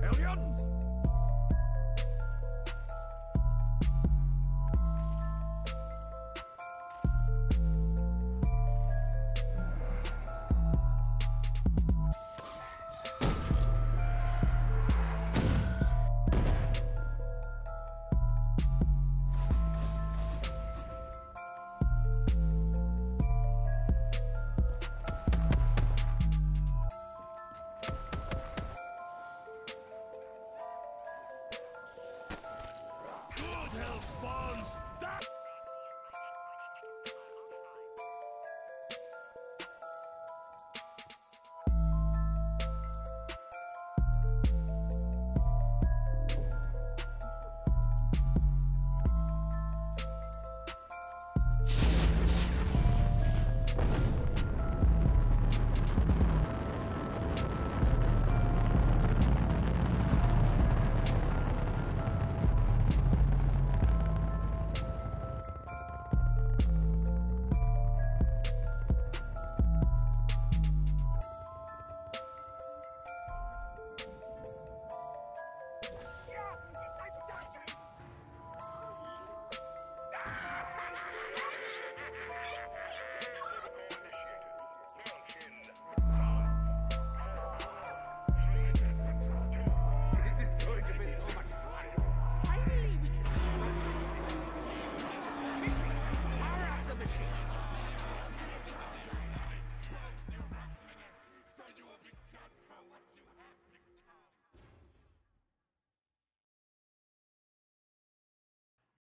Italian.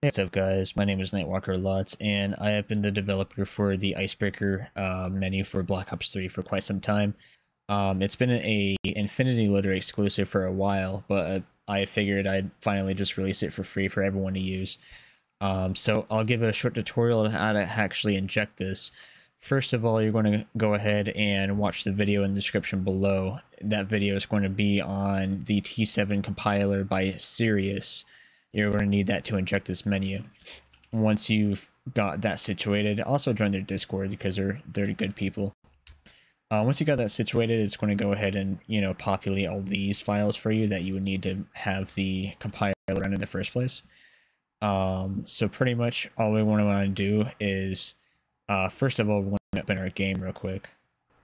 What's up guys, my name is Nightwalker L.o.t.s and I have been the developer for the Icebreaker menu for Black Ops 3 for quite some time. It's been an Infinity Loader exclusive for a while, but I figured I'd finally just release it for free for everyone to use. So I'll give a short tutorial on how to actually inject this. First of all, you're going to go ahead and watch the video in the description below. That video is going to be on the T7 compiler by Serious. You're going to need that to inject this menu. Once you've got that situated, also join their Discord because they're good people. Once you got that situated, it's going to go ahead and, you know, populate all these files for you that you would need to have the compiler run in the first place. So pretty much all we want to do is, first of all, we're going to open our game real quick.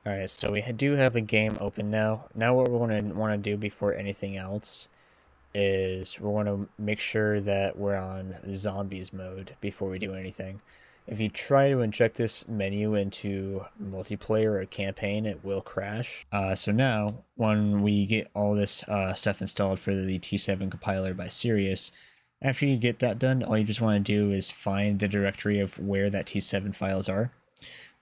All right, so we do have the game open now. Now what we're going to want to do before anything else is we want to make sure that we're on zombies mode before we do anything. If you try to inject this menu into multiplayer or campaign, it will crash. So now, when we get all this stuff installed for the T7 compiler by Serious, after you get that done, all you just want to do is find the directory of where that T7 files are,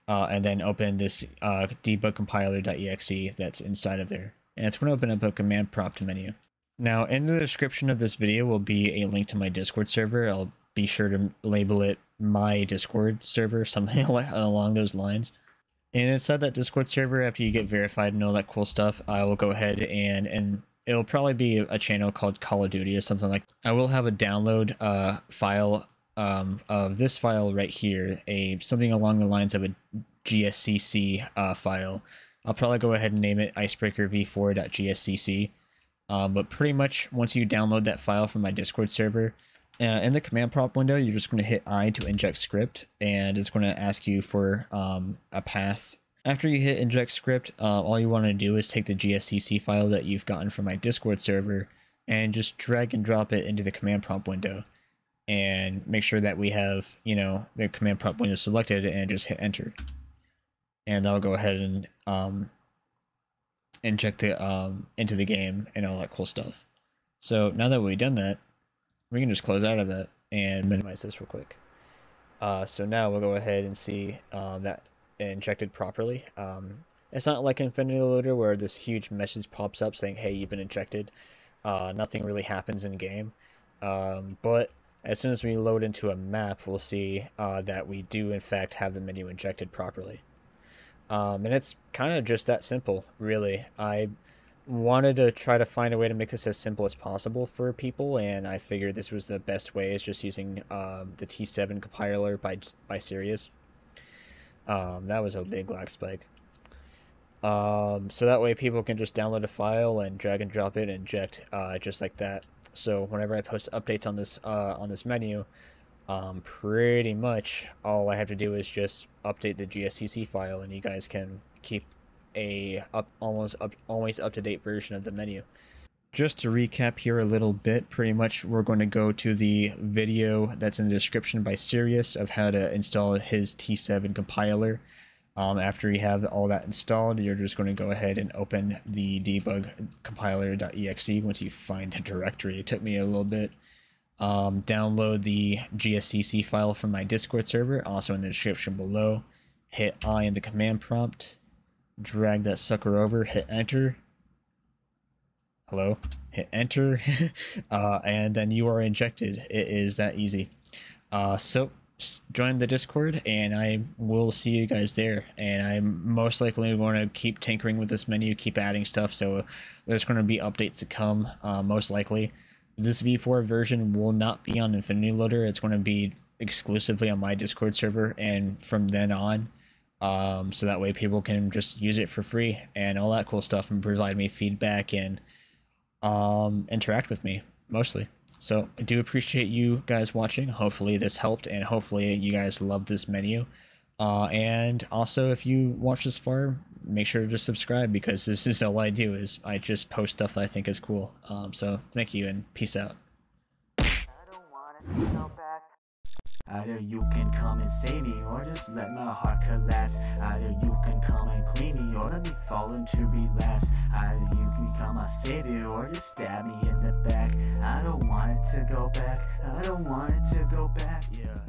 and then open this DebugCompiler.exe that's inside of there. And it's going to open up a command prompt menu. Now, in the description of this video will be a link to my Discord server. I'll be sure to label it my Discord server, something along those lines. And inside that Discord server, after you get verified and all that cool stuff, I will go ahead and it'll probably be a channel called Call of Duty or something like that. I will have a download file of this file right here, something along the lines of a GSCC file. I'll probably go ahead and name it Icebreaker v4.gscc. But pretty much once you download that file from my Discord server, in the command prompt window, you're just going to hit I to inject script, and it's going to ask you for a path. After you hit inject script, all you want to do is take the GSCC file that you've gotten from my Discord server and just drag and drop it into the command prompt window, and make sure that we have, you know, the command prompt window selected, and just hit enter. And that'll go ahead and inject the into the game and all that cool stuff. So now that we've done that, we can just close out of that and minimize this real quick. So now we'll go ahead and see that injected properly. It's not like Infinity Loader where this huge message pops up saying, hey, you've been injected. Nothing really happens in game. But as soon as we load into a map, we'll see that we do in fact have the menu injected properly. And it's kind of just that simple, really. I wanted to try to find a way to make this as simple as possible for people, and I figured this was the best way, is just using the T7 compiler by Serious. That was a big lag spike. So that way people can just download a file and drag and drop it and inject just like that. So whenever I post updates on this menu, pretty much all I have to do is just update the GSCC file, and you guys can keep a always up-to-date version of the menu. Just to recap here a little bit, pretty much we're going to go to the video that's in the description by Serious of how to install his T7 compiler. After you have all that installed, you're just going to go ahead and open the DebugCompiler.exe once you find the directory. It took me a little bit. Download the GSCC file from my Discord server, also in the description below. Hit I in the command prompt, drag that sucker over, hit enter. Hello? Hit enter, and then you are injected. It is that easy. So join the Discord, and I will see you guys there. And I'm most likely going to keep tinkering with this menu, keep adding stuff, so there's going to be updates to come, most likely. This V4 version will not be on Infinity Loader. It's going to be exclusively on my Discord server, and from then on, so that way people can just use it for free and all that cool stuff, and provide me feedback and interact with me, mostly. So I do appreciate you guys watching. Hopefully this helped, and hopefully you guys love this menu. And also, if you watch this far, make sure to subscribe, because this is all I do, is I just post stuff that I think is cool. So thank you, and peace out. Either you can come and save me, or just let my heart collapse. Either you can come and clean me, or let me fall into relapse. Either you can become my savior, or just stab me in the back. I don't want it to go back, I don't want it to go back, yeah.